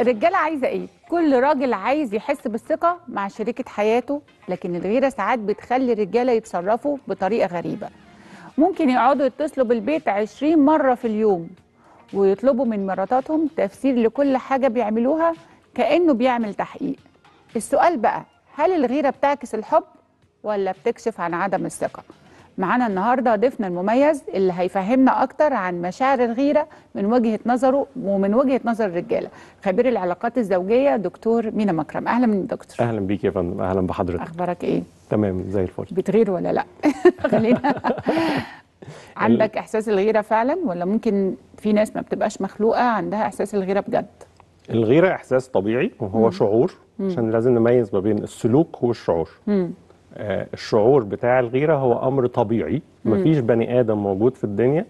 الرجاله عايزه ايه؟ كل راجل عايز يحس بالثقه مع شريكه حياته، لكن الغيره ساعات بتخلي الرجاله يتصرفوا بطريقه غريبه. ممكن يقعدوا يتصلوا بالبيت 20 مره في اليوم ويطلبوا من مراتاتهم تفسير لكل حاجه بيعملوها كانه بيعمل تحقيق. السؤال بقى، هل الغيره بتعكس الحب ولا بتكشف عن عدم الثقه؟ معانا النهارده ضيفنا المميز اللي هيفهمنا اكتر عن مشاعر الغيره من وجهه نظره ومن وجهه نظر الرجاله، خبير العلاقات الزوجيه دكتور مينا مكرم. اهلا من دكتور. اهلا بيك يا فندم. اهلا بحضرتك. اخبارك ايه؟ تمام زي الفل. بتغير ولا لا؟ خلينا عندك احساس الغيره فعلا ولا ممكن في ناس ما بتبقاش مخلوقه عندها احساس الغيره بجد؟ الغيره احساس طبيعي وهو شعور، عشان لازم نميز ما بين السلوك والشعور. الشعور بتاع الغيرة هو أمر طبيعي، مفيش بني آدم موجود في الدنيا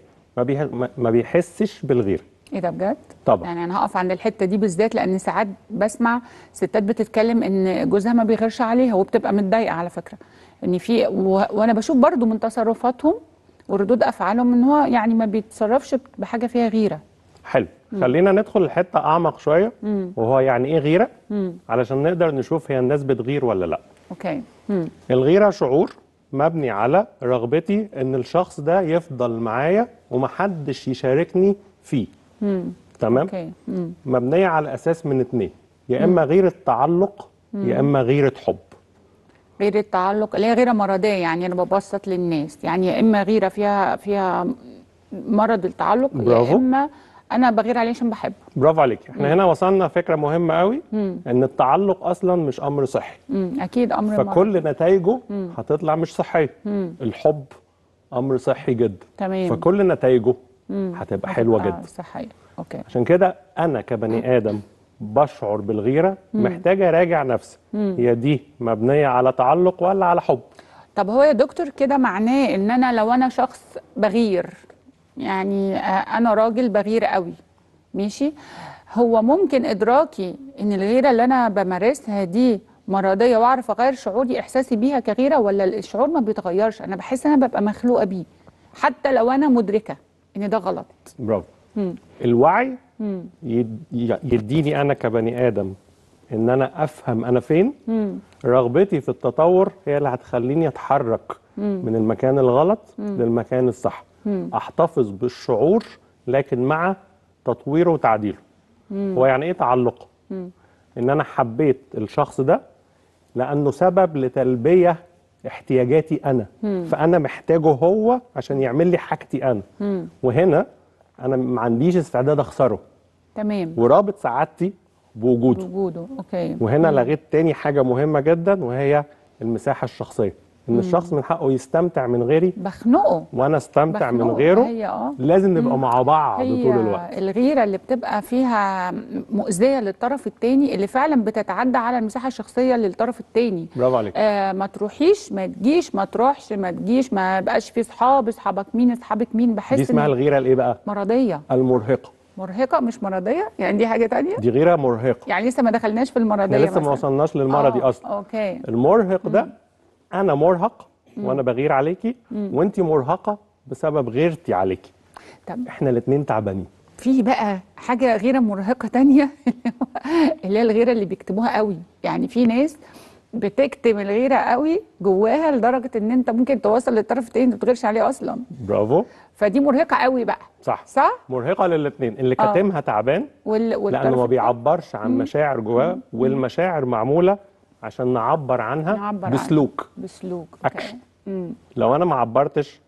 ما بيحسش بالغيرة. إيه ده بجد؟ طبعا. يعني أنا هقف عند الحتة دي بالذات، لأن ساعات بسمع ستات بتتكلم إن جوزها ما بيغيرش عليها وبتبقى متضايقة على فكرة، إن في وأنا بشوف برضو من تصرفاتهم وردود أفعالهم إن هو يعني ما بيتصرفش بحاجة فيها غيرة. حلو، خلينا ندخل الحتة أعمق شوية، وهو يعني إيه غيرة؟ علشان نقدر نشوف هي الناس بتغير ولا لأ. أوكي. الغيرة شعور مبني على رغبتي ان الشخص ده يفضل معايا ومحدش يشاركني فيه. تمام؟ مبنية على اساس من اتنين، يا اما غيرة تعلق يا اما غيرة حب. غيرة تعلق اللي هي غيرة مرضية، يعني انا ببسط للناس، يعني يا اما غيرة فيها مرض التعلق، يا اما انا بغير عليه عشان بحبه. برافو عليك. احنا هنا وصلنا فكره مهمه قوي، ان التعلق اصلا مش امر صحي. اكيد امر فكل مرض. نتائجه هتطلع مش صحيه. الحب امر صحي جدا. تمام. فكل نتائجه هتبقى حلوه جدا. صحيه. اوكي. عشان كده انا كبني ادم بشعر بالغيره، محتاجه اراجع نفسي، هي دي مبنيه على تعلق ولا على حب؟ طب هو يا دكتور كده معناه ان انا لو انا شخص بغير، يعني أنا راجل بغير قوي، ماشي، هو ممكن إدراكي إن الغيرة اللي أنا بمارسها دي مرضية وأعرف أغير شعوري إحساسي بيها كغيرة، ولا الشعور ما بيتغيرش؟ أنا بحس أنا ببقى مخلوقة بيه حتى لو أنا مدركة إن ده غلط. برافو. الوعي يديني أنا كبني آدم إن أنا أفهم أنا فين، رغبتي في التطور هي اللي هتخليني أتحرك من المكان الغلط للمكان الصح. احتفظ بالشعور لكن مع تطويره وتعديله. هو يعني ايه تعلق؟ ان انا حبيت الشخص ده لانه سبب لتلبيه احتياجاتي انا، فانا محتاجه هو عشان يعمل لي حاجتي انا، وهنا انا ما عنديش استعداد اخسره. تمام. ورابط سعادتي بوجوده. اوكي. وهنا لغيت تاني حاجه مهمه جدا وهي المساحه الشخصيه، ان الشخص من حقه يستمتع من غيري. بخنقه وانا استمتع من غيره. لازم نبقى مع بعض طول الوقت. الغيره اللي بتبقى فيها مؤذيه للطرف الثاني اللي فعلا بتتعدى على المساحه الشخصيه للطرف الثاني. برافو عليك. ما تروحيش، ما تجيش، ما تروحش، ما تجيش، ما بقاش في صحاب، اصحابك مين، اصحابك مين. بحس دي اسمها الغيره الايه بقى؟ مرضيه. المرهقه. مرهقه مش مرضيه، يعني دي حاجه ثانيه، دي غيره مرهقه. يعني لسه ما دخلناش في المرضيه، لسه ما وصلناش للمرضي اصلا. اوكي. المرهق ده أنا مرهق وأنا بغير عليكي، وأنتي مرهقة بسبب غيرتي عليكي. طب إحنا الاتنين تعبانين. في بقى حاجة غيرة مرهقة تانية اللي هي الغيرة اللي بيكتبوها قوي، يعني في ناس بتكتم الغيرة قوي جواها لدرجة إن أنت ممكن توصل للطرف التاني أنت ما بتغيرش عليه أصلا. برافو. فدي مرهقة قوي بقى. صح. صح؟ مرهقة للاتنين، اللي كاتمها تعبان لأنه ما بيعبرش عن مشاعر جواه، والمشاعر معمولة عشان نعبر عنها بسلوك. أكشن. لو أنا ما عبرتش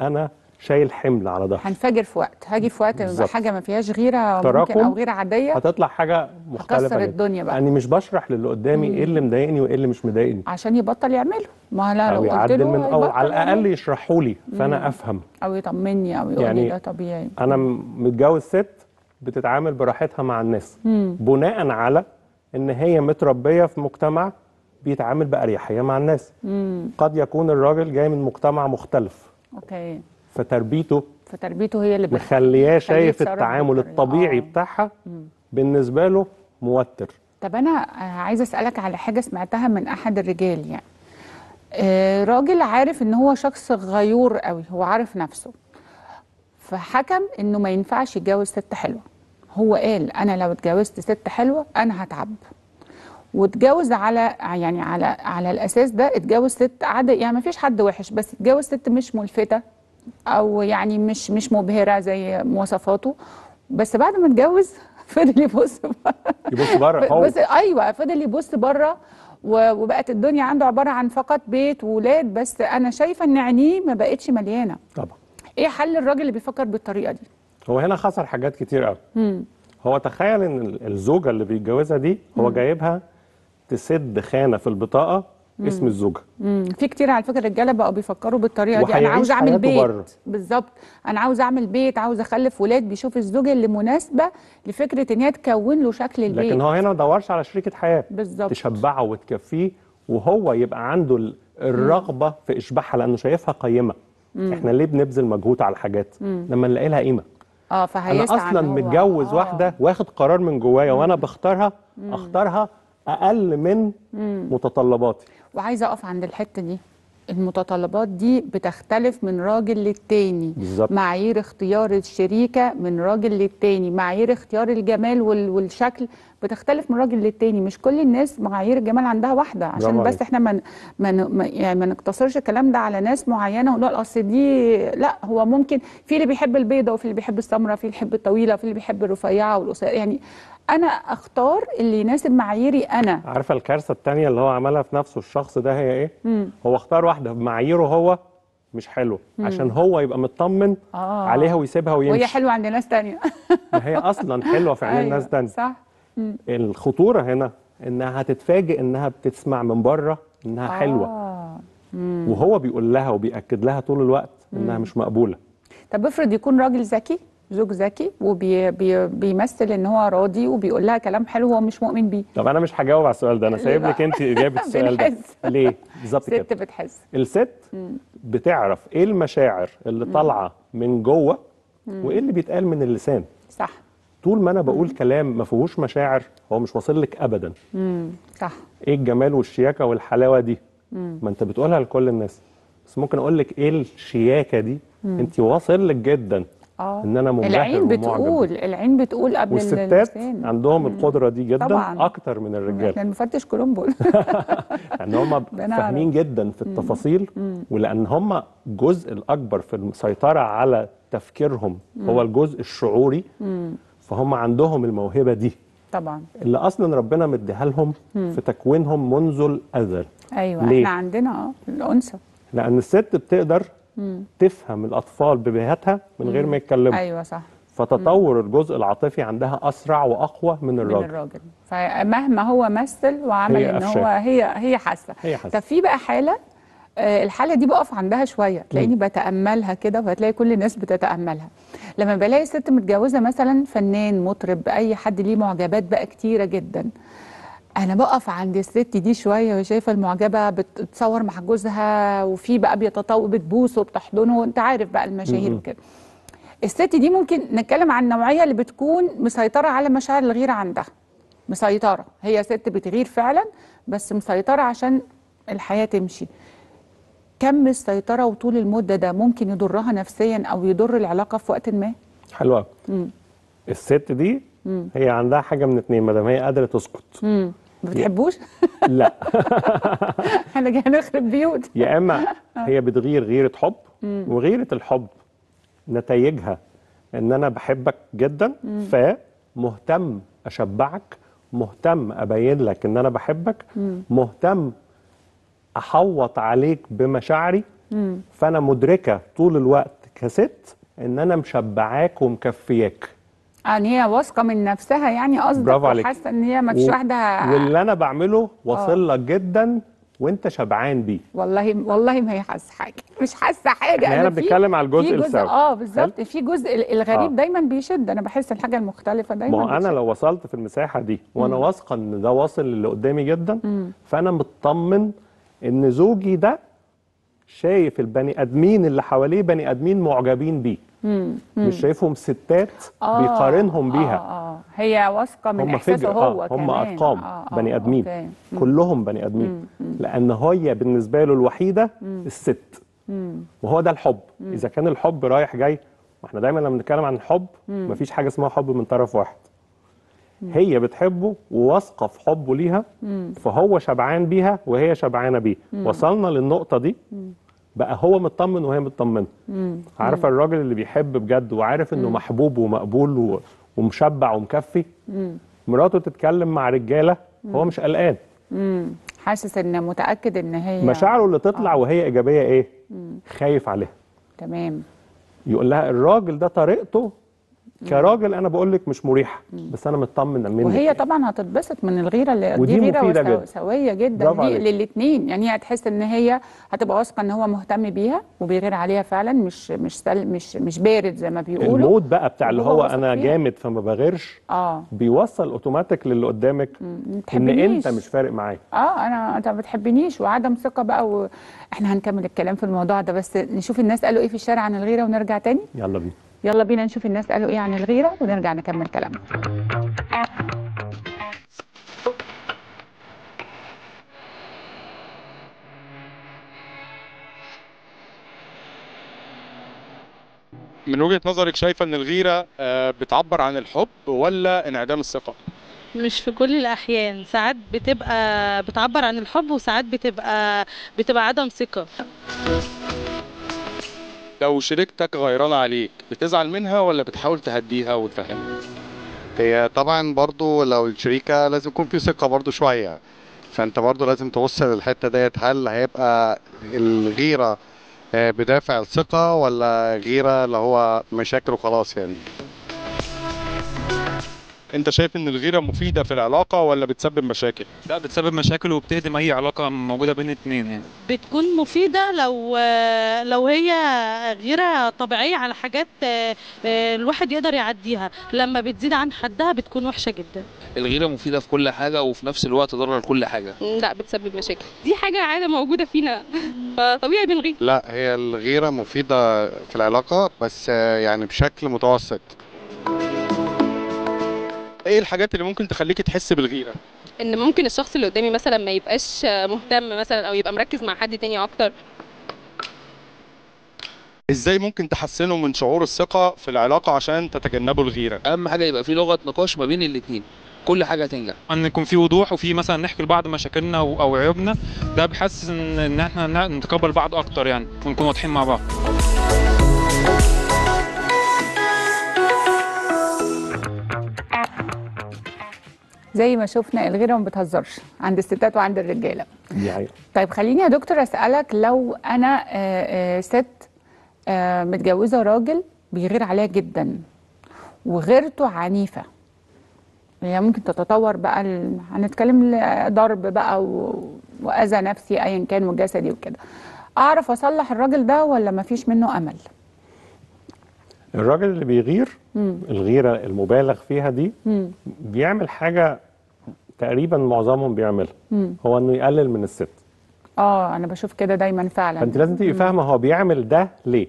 أنا شايل حمل على ظهري. هنفجر في وقت، هاجي في وقت بالزبط. حاجة ما فيهاش غيرة ممكن أو غيرة عادية هتطلع حاجة مختلفة، هكسر الدنيا بقى. أنا مش بشرح للي قدامي إيه اللي مضايقني وإيه اللي مش مضايقني عشان يبطل يعمله. ما لا لو قلت له أو على الأقل يشرحوا لي فأنا أفهم أو يطمني أو يقول يعني لي ده طبيعي. أنا متجوز ست بتتعامل براحتها مع الناس بناء على إن هي متربية في مجتمع بيتعامل بأريحية مع الناس. قد يكون الراجل جاي من مجتمع مختلف. أوكي. فتربيته هي اللي مخلياه شايف التعامل الطبيعي بتاعها بالنسبة له موتر. طب أنا عايزة أسألك على حاجة سمعتها من أحد الرجال، يعني راجل عارف إن هو شخص غيور قوي، هو عارف نفسه، فحكم إنه ما ينفعش يتجوز ست حلوة، هو قال انا لو اتجوزت ست حلوه انا هتعب، واتجوز على الاساس ده. اتجوز ست عادي، يعني ما فيش حد وحش، بس اتجوز ست مش ملفته او يعني مش مبهره زي مواصفاته. بس بعد ما اتجوز فضل يبص بره. ايوه، فضل يبص بره، وبقت الدنيا عنده عباره عن فقط بيت وولاد بس. انا شايفه ان عينيه ما بقتش مليانه. طبعا. ايه حل الراجل اللي بيفكر بالطريقه دي؟ هو هنا خسر حاجات كتير قوي. هو تخيل ان الزوجه اللي بيتجوزها دي هو جايبها تسد خانه في البطاقه اسم الزوجه. في كتير على فكره رجاله بقوا بيفكروا بالطريقه دي. انا عاوز اعمل بيت، بالظبط، انا عاوز اعمل بيت، عاوز اخلف ولاد. بيشوف الزوجه اللي مناسبه لفكره ان هي تكون له شكل البيت، لكن هو هنا ما دورش على شريكه حياه بالظبط تشبعه وتكفيه، وهو يبقى عنده الرغبه في اشباعها لانه شايفها قيمه. احنا ليه بنبذل مجهود على الحاجات لما نلاقي لها قيمه؟ انا اصلا متجوز واحده واخد قرار من جوايا وانا بختارها، اختارها اقل من متطلباتي. وعايزه اقف عند الحته دي. المتطلبات دي بتختلف من راجل للتاني بالزبط. معايير اختيار الشريكه من راجل للتاني، معايير اختيار الجمال والشكل بتختلف من راجل للتاني. مش كل الناس معايير الجمال عندها واحده، عشان بس احنا ما نقتصرش الكلام ده على ناس معينه ونقول اصل دي لا. هو ممكن في اللي بيحب البيضه، وفي اللي بيحب السمراء، في اللي بيحب الطويله، في اللي بيحب الرفيعه والقصيره. يعني انا اختار اللي يناسب معاييري انا. عارفه الكارثه الثانيه اللي هو عملها في نفسه الشخص ده هي ايه؟ هو اختار واحده بمعاييره هو مش حلو عشان هو يبقى مطمن عليها ويسيبها ويمشي، وهي حلوه عند ناس ثانيه. هي اصلا حلوه في عين ناس ثانيه. صح. الخطوره هنا انها هتتفاجئ انها بتسمع من بره انها حلوه، وهو بيقول لها وبيأكد لها طول الوقت انها مش مقبوله. طب افرض يكون راجل ذكي، زوج ذكي، وبيمثل ان هو راضي وبيقول لها كلام حلو هو مش مؤمن بيه. طب انا مش هجاوب على السؤال ده، انا سايب لك انت اجابه السؤال ده. ليه؟ بالظبط كده. الست بتحس، الست بتعرف ايه المشاعر اللي طالعه من جوه وايه اللي بيتقال من اللسان. صح. طول ما انا بقول كلام ما فيهوش مشاعر هو مش واصل لك ابدا. صح. ايه الجمال والشياكه والحلاوه دي؟ ما انت بتقولها لكل الناس، بس ممكن اقول لك ايه الشياكه دي؟ انت واصل لك جدا ان انا منبهر ومعجب. العين بتقول، العين بتقول قبل اللسان. والستات عندهم القدره دي جدا طبعا. اكتر من الرجال. احنا المفتش كولومبو. ان هم فاهمين جدا في التفاصيل، ولان هم الجزء الاكبر في السيطره على تفكيرهم هو الجزء الشعوري، فهم عندهم الموهبه دي طبعا اللي اصلا ربنا مديها لهم في تكوينهم منذ الازل. ايوه. ليه؟ احنا عندنا الانثى، لان الست بتقدر تفهم الاطفال ببهاتها من غير ما يتكلموا. ايوه صح. فتطور الجزء العاطفي عندها اسرع واقوى من الراجل. فمهما هو مثل وعمل ان هو هي حاسه. طب في بقى حاله، الحاله دي بقف عندها شويه، تلاقيني بتاملها كده، وهتلاقي كل الناس بتتاملها. لما بلاقي ست متجوزه مثلا فنان، مطرب، اي حد ليه معجبات بقى كتيره جدا، انا بقف عند الست دي شويه وشايفه المعجبه بتتصور مع جوزها، وفي بقى بيتطوق، بتبوسه وبتحضنه، وانت عارف بقى المشاهير كده. الست دي ممكن نتكلم عن النوعيه اللي بتكون مسيطره على مشاعر الغيره عندها، مسيطره، هي ست بتغير فعلا بس مسيطره عشان الحياه تمشي. كم السيطره وطول المده ده ممكن يضرها نفسيا او يضر العلاقه في وقت ما؟ حلوه. الست دي هي عندها حاجه من اتنين، ما دام هي قادره تسكت. ما بتحبوش؟ لا. احنا جايين نخرب بيوت. يا اما هي بتغير غيره حب، وغيره الحب نتائجها ان انا بحبك جدا فمهتم اشبعك، مهتم ابين لك ان انا بحبك، مهتم احوط عليك بمشاعري، فانا مدركه طول الوقت كست ان انا مشبعاك ومكفياك. يعني هي واثقه من نفسها، يعني قصدك، وحاسه ان هي ما فيش واحده واللي انا بعمله واصل لك جدا وانت شبعان بيه. والله ما هي حاسه حاجه، مش حاسه حاجه. انا بنتكلم على الجزء السبب. بالظبط. في جزء الغريب دايما بيشد، انا بحس الحاجه المختلفه دايما. ما انا لو وصلت في المساحه دي وانا واثقه ان ده واصل للي قدامي جدا، فانا مطمن ان زوجي ده شايف البني ادمين اللي حواليه بني ادمين معجبين بيه، مش شايفهم ستات بيقارنهم بيها. هي واثقه من احساسه هو كمان. هم ارقام، بني ادمين، كلهم بني ادمين، لان هي بالنسبه له الوحيده الست. وهو ده الحب. اذا كان الحب رايح جاي ما احنا دايما لما بنتكلم عن الحب مفيش حاجه اسمها حب من طرف واحد. هي بتحبه وواثقه في حبه ليها، فهو شبعان بيها وهي شبعانه بيه. وصلنا للنقطه دي بقى هو مطمن وهي مطمنه. عارفه الراجل اللي بيحب بجد وعارف انه محبوب ومقبول ومشبع ومكفي، مراته تتكلم مع رجاله هو مش قلقان، حاسس ان متاكد ان هي مشاعره اللي تطلع وهي ايجابيه ايه؟ خايف عليها. تمام. يقول لها الراجل ده طريقته كراجل انا بقول لك مش مريحه، بس انا مطمن منك. وهي طبعا هتتبسط من الغيره اللي دي غيره سويه جدا للاثنين، يعني هي هتحس ان هي هتبقى واثقه ان هو مهتم بيها وبيغير عليها فعلا، مش بارد زي ما بيقولوا. الموت بقى بتاع اللي هو انا جامد فما بغيرش بيوصل اوتوماتيك للي قدامك ان انت مش فارق معايا، انت ما بتحبنيش، وعدم ثقه بقى. واحنا هنكمل الكلام في الموضوع ده، بس نشوف الناس قالوا ايه في الشارع عن الغيره ونرجع تاني. يلا بينا. يلا بينا نشوف الناس قالوا ايه عن الغيرة ونرجع نكمل كلامنا. من وجهة نظرك شايفة ان الغيرة بتعبر عن الحب ولا انعدام الثقة؟ مش في كل الأحيان، ساعات بتبقى بتعبر عن الحب وساعات بتبقى عدم ثقة. لو شريكتك غيرانه عليك بتزعل منها ولا بتحاول تهديها وتفهمها؟ هي طبعا برضو لو الشريكه لازم يكون في ثقه برضو شويه، فانت برضو لازم تبص للحته ديت. هل هيبقى الغيره بدافع الثقه ولا غيره اللي هو مشاكل وخلاص؟ يعني انت شايف ان الغيره مفيده في العلاقه ولا بتسبب مشاكل؟ لا، بتسبب مشاكل وبتهدم اي علاقه موجوده بين اتنين. يعني بتكون مفيده لو هي غيره طبيعيه على حاجات الواحد يقدر يعديها، لما بتزيد عن حدها بتكون وحشه جدا. الغيره مفيده في كل حاجه وفي نفس الوقت ضرر لكل حاجه. لا، بتسبب مشاكل، دي حاجه عاده موجوده فينا فطبيعي بنغير. لا، هي الغيره مفيده في العلاقه بس يعني بشكل متوسط. ايه الحاجات اللي ممكن تخليكي تحسي بالغيره؟ ان ممكن الشخص اللي قدامي مثلا ما يبقاش مهتم مثلا، او يبقى مركز مع حد تاني اكتر. ازاي ممكن تحسنوا من شعور الثقه في العلاقه عشان تتجنبوا الغيره؟ اهم حاجه يبقى في لغه نقاش ما بين الاثنين، كل حاجه هتنجح. ان يكون في وضوح، وفي مثلا نحكي لبعض مشاكلنا او عيوبنا، ده بيحسس ان احنا نتقبل بعض اكتر يعني، ونكون واضحين مع بعض. زي ما شفنا الغيره ما بتهزرش عند الستات وعند الرجاله. طيب خليني يا دكتور اسالك، لو انا ست متجوزه راجل بيغير عليها جدا وغيرته عنيفه، هي يعني ممكن تتطور بقى هنتكلم ضرب بقى واذى نفسي ايا كان وجسدي وكده، اعرف اصلح الراجل ده ولا ما فيش منه امل؟ الراجل اللي بيغير الغيره المبالغ فيها دي بيعمل حاجه تقريبا معظمهم بيعملها، هو انه يقلل من الست. انا بشوف كده دايما فعلا. فانت لازم تبقي فاهمه هو بيعمل ده ليه.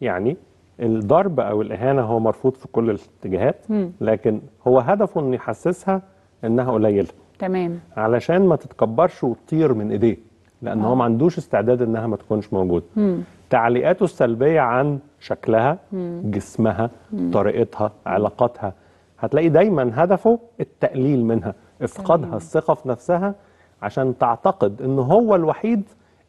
يعني الضرب او الاهانه هو مرفوض في كل الاتجاهات، لكن هو هدفه انه يحسسها انها قليله. تمام. علشان ما تتكبرش وتطير من ايديه، لان هو ما عندوش استعداد انها ما تكونش موجوده. تعليقاته السلبيه عن شكلها، جسمها، طريقتها، علاقاتها، هتلاقي دايما هدفه التقليل منها، افقادها الثقه في نفسها عشان تعتقد ان هو الوحيد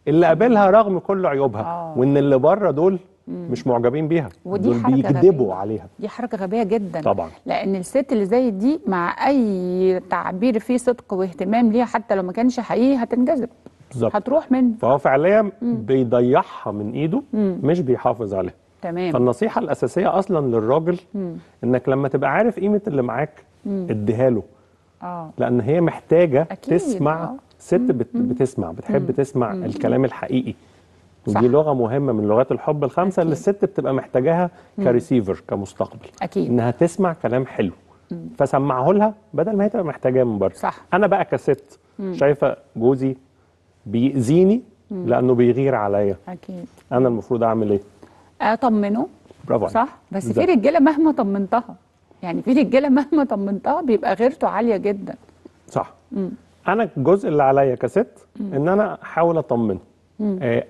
اللي قابلها رغم كل عيوبها، وان اللي بره دول مش معجبين بيها، دول بيكذبوا عليها. دي حركه غبيه جدا طبعا، لان الست اللي زي دي مع اي تعبير فيه صدق واهتمام ليها حتى لو ما كانش حقيقي هتنجذب، هتروح منه. فهو فعليا بيضيعها من ايده، مش بيحافظ عليها. تمام. فالنصيحه الاساسيه اصلا للراجل انك لما تبقى عارف قيمه اللي معاك اديها له، لان هي محتاجه أكيد تسمع. ست بتسمع، بتحب تسمع الكلام الحقيقي، ودي لغه مهمه من لغات الحب ال5 اللي الست بتبقى محتاجاها كريسيفر، كمستقبل. أكيد. انها تسمع كلام حلو، فسمعه لها بدل ما هي تبقى محتاجاه من بره. صح. انا بقى كست شايفه جوزي بيأذيني لأنه بيغير عليا، أكيد أنا المفروض أعمل إيه؟ أطمنه. برافو. صح. بس في رجالة مهما طمنتها، يعني في رجالة مهما طمنتها بيبقى غيرته عالية جدا. صح. أنا الجزء اللي عليا كست إن أنا أحاول أطمنه،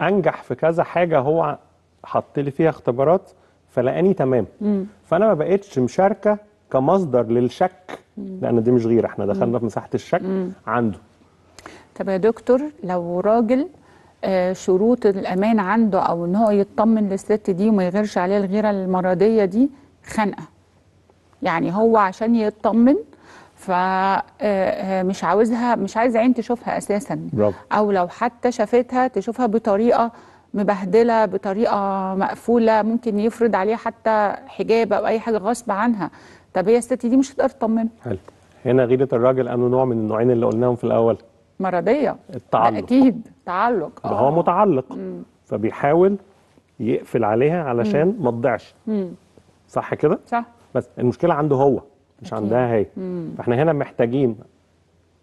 أنجح في كذا حاجة هو حط لي فيها اختبارات، فلقاني تمام. فانا ما بقتش مشاركه كمصدر للشك، لان دي مش غير احنا دخلنا في مساحه الشك عنده. طب يا دكتور لو راجل شروط الامان عنده او ان هو يطمن للست دي وما يغيرش عليها الغيره المرضيه دي خانقه، يعني هو عشان يطمن فمش عاوزها، مش عايز عين تشوفها اساسا، او لو حتى شافتها تشوفها بطريقه مبهدله، بطريقه مقفوله، ممكن يفرض عليها حتى حجاب او اي حاجه غصب عنها. طب هي الست دي مش هتقدر تطمنها. حلو، هنا غيره الراجل انه نوع من النوعين اللي قلناهم في الاول، مرضيه، التعلق، اكيد تعلق، هو متعلق فبيحاول يقفل عليها علشان ما تضيعش، صح كده؟ صح، بس المشكله عنده هو مش عندها هي. فاحنا هنا محتاجين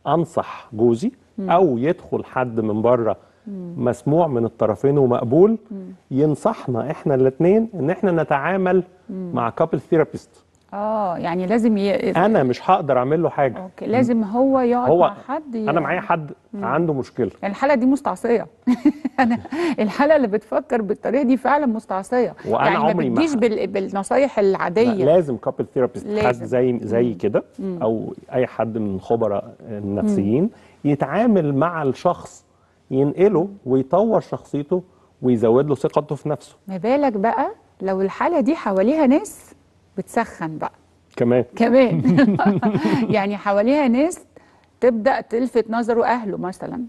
انصح جوزي او يدخل حد من بره مسموع من الطرفين ومقبول ينصحنا احنا الاثنين ان احنا نتعامل مع كابل ثيرابيست. يعني لازم انا مش هقدر اعمل له حاجه. أوكي. لازم هو يقعد مع حد انا معايا حد عنده مشكله. الحاله دي مستعصيه. انا الحاله اللي بتفكر بالطريقه دي فعلا مستعصيه، وأنا يعني عمري ما بتجيش بالنصايح العاديه. لازم كابل ثيرابيست، حد زي كده او اي حد من الخبراء النفسيين يتعامل مع الشخص، ينقله ويطور شخصيته ويزود له ثقته في نفسه. ما بالك بقى لو الحاله دي حواليها ناس بتسخن بقى كمان. يعني حواليها ناس تبدأ تلفت نظره، أهله مثلا،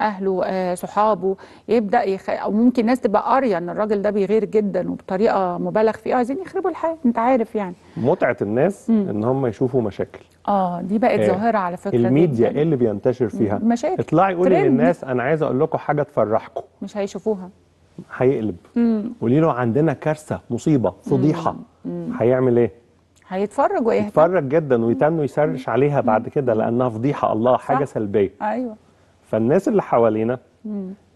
أهله، صحابه، يبدأ أو ممكن ناس تبقى قارية إن الراجل ده بيغير جدا وبطريقة مبالغ فيها، عايزين يخربوا الحياة، أنت عارف يعني. متعة الناس إن هم يشوفوا مشاكل. دي بقت ظاهرة على فكرة. الميديا إيه اللي بينتشر فيها؟ مشاكل. اطلعي قولي للناس أنا عايز أقول لكم حاجة تفرحكم. مش هيشوفوها. هيقلب. قولي له عندنا كارثة، مصيبة، فضيحة. هيعمل ايه؟ هيتفرج ويهتم، يتفرج جدا ويتن ويسرش عليها بعد كده لانها فضيحه، الله، حاجه سلبيه. ايوه، فالناس اللي حوالينا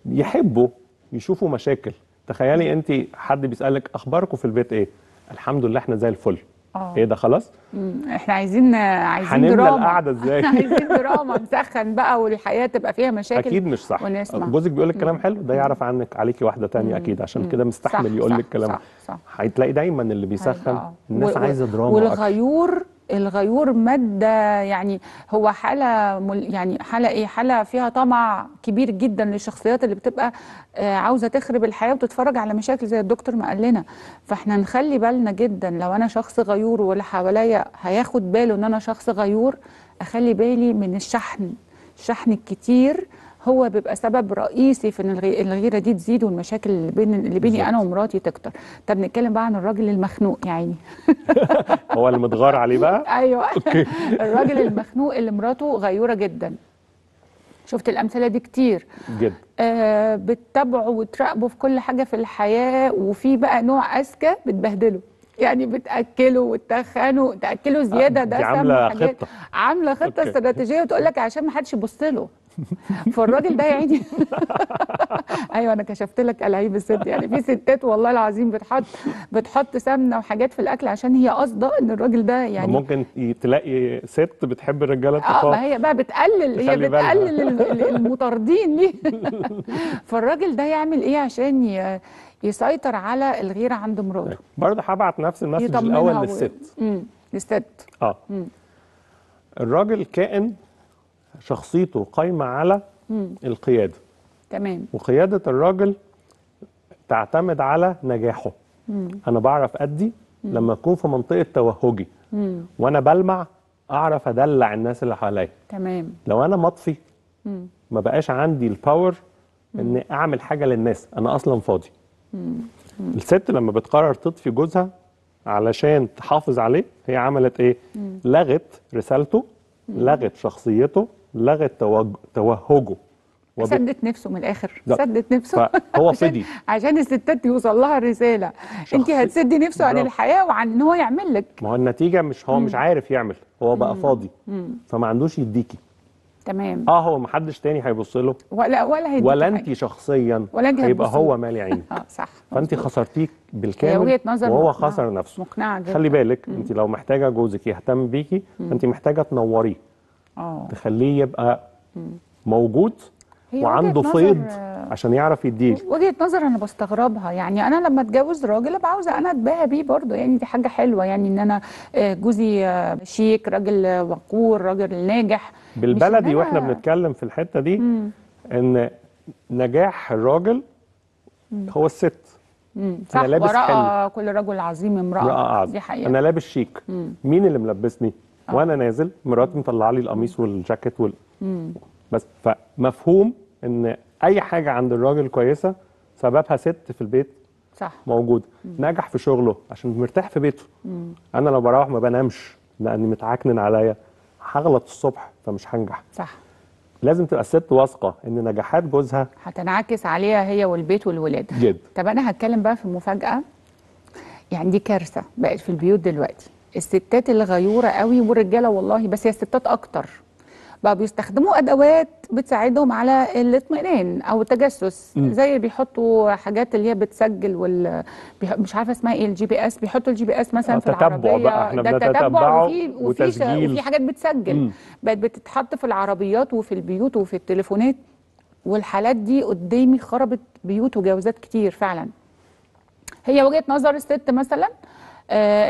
يحبوا يشوفوا مشاكل. تخيلي انت حد بيسالك اخباركم في البيت ايه؟ الحمد لله احنا زي الفل. ايه ده خلاص؟ احنا عايزين دراما. هنملى القعده ازاي؟ عايزين دراما، نسخن بقى والحياه تبقى فيها مشاكل. اكيد مش صح. جوزك بيقول لك كلام حلو، ده يعرف عنك عليكي واحده ثانيه اكيد، عشان كده مستحمل يقول لك كلام. هتلاقي دايما اللي بيسخن الناس عايزه دراما. والغيور، الغيور ماده، يعني هو حاله يعني حاله ايه؟ حاله فيها طمع كبير جدا للشخصيات اللي بتبقى عاوزه تخرب الحياه وتتفرج على مشاكل زي الدكتور ما قال لنا. فاحنا نخلي بالنا جدا، لو انا شخص غيور واللي حواليا هياخد باله ان انا شخص غيور، اخلي بالي من الشحن الكتير. هو بيبقى سبب رئيسي في ان الغيره دي تزيد والمشاكل اللي بيني انا ومراتي تكتر. طب نتكلم بقى عن الراجل المخنوق يا عيني. هو اللي متغار عليه بقى. ايوه، الراجل المخنوق اللي مراته غيوره جدا. شفت الامثله دي كتير جدا. بتتابعه وتراقبه في كل حاجه في الحياه، وفي بقى نوع اذكى بتبهدله، يعني بتاكله وتخنه، تاكله زياده. ده عامله خطه، عامله خطه استراتيجيه، وتقول لك عشان ما حدش يبص له. فالراجل ده يا عيني. ايوه، انا كشفت لك العيب الست. يعني في ستات والله العظيم بتحط سمنه وحاجات في الاكل عشان هي قاصده ان الراجل ده يعني. ممكن تلاقي ست بتحب الرجاله تخاف. ما هي بقى بتقلل المطاردين ليه. فالراجل ده يعمل ايه عشان يسيطر على الغيره عند مراته؟ برضه هبعت نفس المسج الاول للست. للست. الراجل كائن شخصيته قايمه على القياده. تمام. وقياده الراجل تعتمد على نجاحه. انا بعرف ادي لما اكون في منطقه توهجي، وانا بلمع اعرف ادلع الناس اللي حواليا. تمام. لو انا مطفي ما بقاش عندي الباور ان اعمل حاجه للناس، انا اصلا فاضي. الست لما بتقرر تطفي جوزها علشان تحافظ عليه، هي عملت ايه؟ لغت رسالته، لغت شخصيته، لغت توهجه، سدت نفسه من الاخر. سدت نفسه، هو فضي. عشان الستات يوصل لها الرساله، انت هتسدي نفسه عن الحياه وعن ان هو يعمل لك. ما هو النتيجه مش هو مش عارف يعمل، هو بقى فاضي، فما عندوش يديكي. تمام. هو ما حدش تاني هيبص له ولا هيديكي، ولا انت شخصيا، هيبقى هو مالي عينك. صح. فانت خسرتيك بالكامل، وهو خسر نفسه. مقنعه جدا. خلي بالك، انت لو محتاجه جوزك يهتم بيكي، انت محتاجه تنوريه، تخليه يبقى موجود وعنده فيض عشان يعرف يديل. وجهه نظر انا بستغربها، يعني انا لما اتجوز راجل ابقى عاوزه انا اتباهى بيه برضه، يعني دي حاجه حلوه، يعني ان انا جوزي شيك، راجل وقور، راجل ناجح بالبلدي. واحنا بنتكلم في الحته دي ان نجاح الراجل هو الست. صح، انا لابس حلو، كل رجل عظيم امراه، دي حقيقه. انا لابس شيك، مين اللي ملبسني؟ وانا نازل مراتي مطلعه لي القميص والجاكيت بس. فمفهوم ان اي حاجه عند الراجل كويسه سببها ست في البيت، صح، موجوده. نجح في شغله عشان مرتاح في بيته. انا لو بروح ما بنامش لاني متعكنن عليا، هغلط الصبح فمش هنجح، صح. لازم تبقى الست واثقه ان نجاحات جوزها هتنعكس عليها هي والبيت والولاد. جد. طب انا هتكلم بقى في مفاجاه، يعني دي كارثه بقت في البيوت دلوقتي، الستات الغيوره قوي والرجاله والله، بس هي الستات اكتر، بقى بيستخدموا ادوات بتساعدهم على الاطمئنان او التجسس، زي اللي بيحطوا حاجات اللي هي بتسجل مش عارفه اسمها ايه، الGPS، بيحطوا الGPS مثلا في العربيه بقى. احنا ده تتبع وفي حاجات بتسجل، بقت بتتحط في العربيات وفي البيوت وفي التليفونات، والحالات دي قدامي خربت بيوت وجوازات كتير فعلا. هي وجهه نظر الست مثلا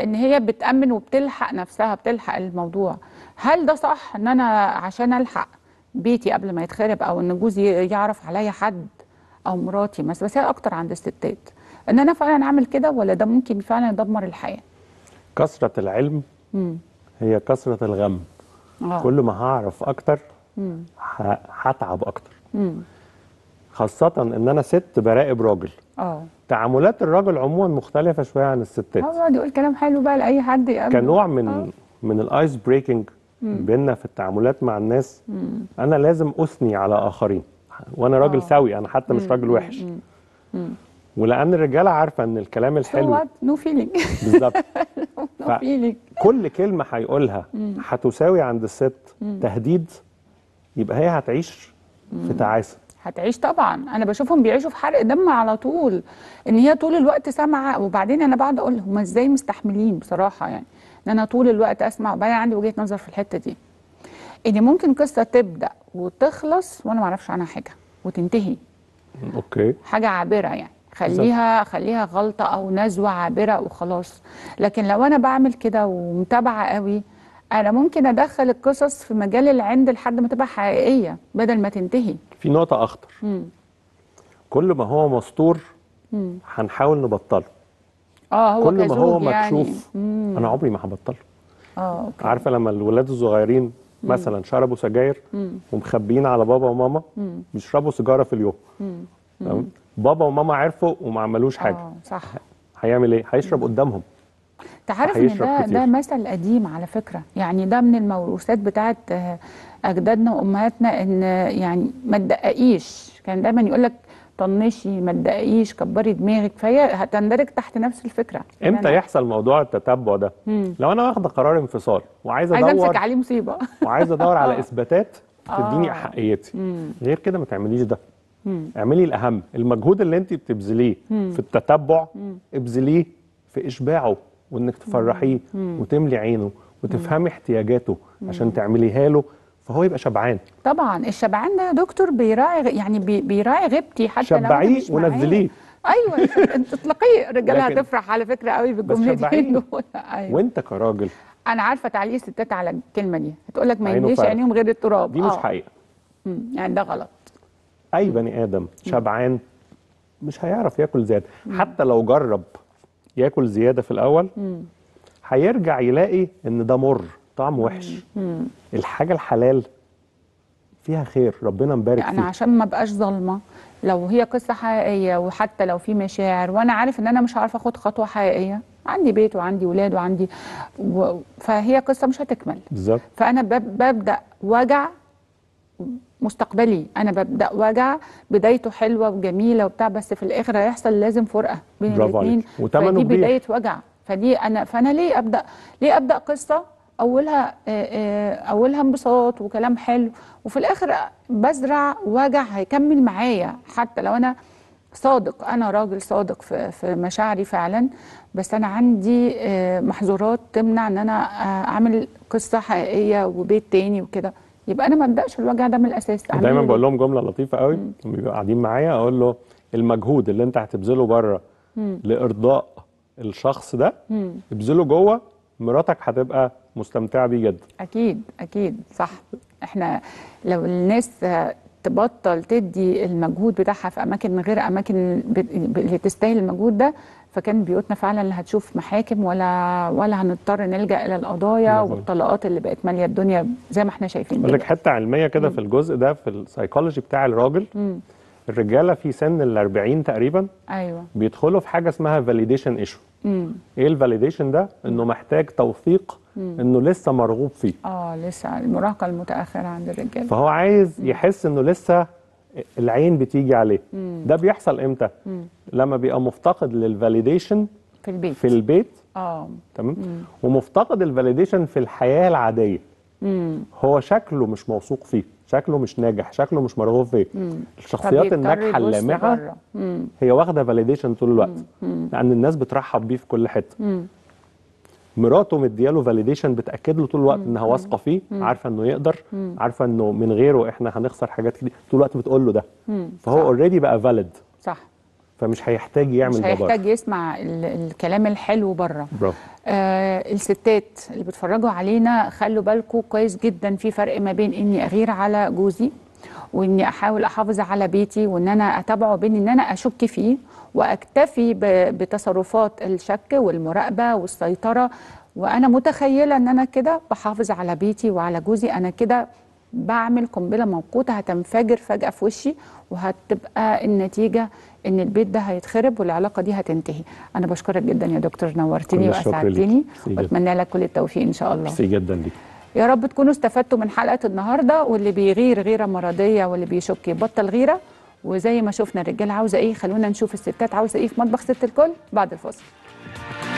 ان هي بتأمن وبتلحق نفسها، بتلحق الموضوع. هل ده صح ان انا عشان الحق بيتي قبل ما يتخرب، او ان جوزي يعرف عليا حد، او مراتي مثلا، بس هي اكتر عند الستات، ان انا فعلا اعمل كده، ولا ده ممكن فعلا يدمر الحياه؟ كثره العلم هي كثره الغم. كل ما هعرف اكتر هتعب اكتر. خاصه ان انا ست براقب راجل. تعاملات الراجل عموما مختلفه شويه عن الستات. دي يقول كلام حلو بقى لاي حد يقابله، كنوع من من الايس بريكنج بينا في التعاملات مع الناس. انا لازم اثني على اخرين، وانا راجل سوي، انا حتى مش راجل وحش. ولان الرجاله عارفه ان الكلام الحلو نو فيلينج بالظبط، نو فيلينج، كل كلمه هيقولها هتساوي عند الست تهديد، يبقى هي هتعيش في تعاسه. هتعيش طبعا، انا بشوفهم بيعيشوا في حرق دم على طول، ان هي طول الوقت سامعه. وبعدين انا بقعد اقول هم ازاي مستحملين بصراحه، يعني ان انا طول الوقت اسمع. وبعدين عندي وجهه نظر في الحته دي، ان ممكن قصه تبدا وتخلص وانا ما اعرفش عنها حاجه وتنتهي. اوكي، حاجه عابره يعني، خليها غلطه او نزوه عابره وخلاص. لكن لو انا بعمل كده ومتابعه قوي، انا ممكن ادخل القصص في مجال العند لحد ما تبقى حقيقيه بدل ما تنتهي. في نقطه اخطر، كل ما هو مستور هنحاول نبطله. هو كل ما هو مكشوف يعني. انا عمري ما هبطله. أوكي. عارفه لما الولاد الصغيرين مثلا شربوا سجاير ومخبيين على بابا وماما، بيشربوا سيجاره في اليوم، بابا وماما عرفوا وما عملوش حاجه. صح، هيعمل ايه؟ هيشرب قدامهم. تعرف ان ده مثل قديم على فكره، يعني ده من الموروثات بتاعت اجدادنا وامهاتنا، ان يعني ما تدققيش، كان دايما يقول لك طنشي، ما تدققيش، كبري دماغك، فهي هتندرج تحت نفس الفكره. امتى يحصل موضوع التتبع ده؟ لو انا واخده قرار انفصال وعايزه ادور، عايزه امسك عليه مصيبه وعايزه ادور على اثباتات تديني حقيقتي. غير كده ما تعمليش ده. اعملي الاهم، المجهود اللي انت بتبذليه في التتبع ابذليه في اشباعه، وانك تفرحيه وتملي عينه وتفهمي احتياجاته عشان تعمليها له، فهو يبقى شبعان. طبعا الشبعان ده يا دكتور بيراعي، يعني بيراعي غيبتي حتى لو انا مش معاه. شبعيه ونزليه. ايوه اطلقيه، الرجاله هتفرح على فكره قوي بالجمله دي. أيوة. وانت كراجل، انا عارفه تعليق الستات على الكلمه دي، هتقول لك ما يجيش عينيهم غير التراب. دي مش حقيقه، يعني ده غلط. اي بني ادم شبعان مش هيعرف ياكل زياده، حتى لو جرب ياكل زياده في الاول هيرجع يلاقي ان ده مر، طعم وحش. الحاجه الحلال فيها خير، ربنا مبارك فيها. انا عشان ما بقاش ظالمه، لو هي قصه حقيقيه وحتى لو في مشاعر، وانا عارف ان انا مش عارفه اخد خطوه حقيقيه، عندي بيت وعندي ولاد وعندي فهي قصه مش هتكمل بالظبط. فانا ببدا وجع مستقبلي، انا ببدا وجع بدايته حلوه وجميله وبتاع، بس في الاخر هيحصل لازم فرقه بين الاثنين، ودي بدايه وجع. فانا ليه ابدا قصه اولها انبساط وكلام حلو، وفي الاخر بزرع وجع هيكمل معايا. حتى لو انا صادق، انا راجل صادق في مشاعري فعلا، بس انا عندي محظورات تمنع ان انا اعمل قصه حقيقيه وبيت تاني وكده. يبقى انا ما ابداش الوجع ده من الاساس. دايما بقول لهم جمله لطيفه قوي بيبقوا قاعدين معايا، اقول له المجهود اللي انت هتبذله بره لارضاء الشخص ده ابذله جوه، مراتك هتبقى مستمتعه بيه جدا. اكيد اكيد صح. احنا لو الناس تبطل تدي المجهود بتاعها في اماكن غير اماكن اللي تستاهل المجهود ده، فكان بيوتنا فعلا اللي هتشوف محاكم ولا هنضطر نلجا الى القضايا والطلاقات اللي بقت ماليه الدنيا زي ما احنا شايفين. اقول لك حته علميه كده في الجزء ده في السايكولوجي بتاع الراجل، الرجاله في سن ال 40 تقريبا ايوه بيدخلوا في حاجه اسمها فاليديشن ايشو. ايه الفاليديشن ده؟ انه محتاج توثيق انه لسه مرغوب فيه. لسه المراهقه المتاخره عند الرجال، فهو عايز يحس انه لسه العين بتيجي عليه. ده بيحصل امتى؟ لما بيبقى مفتقد للفاليديشن في البيت. تمام. ومفتقد الفاليديشن في الحياه العاديه. هو شكله مش موثوق فيه، شكله مش ناجح، شكله مش مرغوب فيه. الشخصيات الناجحه اللامعه هي واخده فاليديشن طول الوقت، لان الناس بترحب بيه في كل حته. مراته مدياله فاليديشن، بتاكد له طول الوقت انها واثقه فيه، عارفه انه يقدر، عارفه انه من غيره احنا هنخسر حاجات كتير، طول الوقت بتقول له ده. فهو اوريدي بقى فاليد. صح. فمش هيحتاج يعمل ده بره، مش هيحتاج يسمع الكلام الحلو بره. برافو. الستات اللي بيتفرجوا علينا خلوا بالكم كويس جدا، في فرق ما بين اني اغير على جوزي واني احاول احافظ على بيتي وان انا اتابعه، بين ان انا اشك فيه واكتفي بتصرفات الشك والمراقبه والسيطره، وانا متخيله ان انا كده بحافظ على بيتي وعلى جوزي، انا كده بعمل قنبله موقوته هتنفجر فجاه في وشي، وهتبقى النتيجه ان البيت ده هيتخرب والعلاقه دي هتنتهي. انا بشكرك جدا يا دكتور، نورتني واسعدتني، واتمنى لك كل التوفيق ان شاء الله. ميرسي جدا ليك. يا رب تكونوا استفدتوا من حلقه النهارده، واللي بيغير غيره مرضيه واللي بيشك يبطل غيره، وزي ما شفنا الرجال عاوزه ايه خلونا نشوف الستات عاوزه ايه في مطبخ ست الكل بعد الفاصل.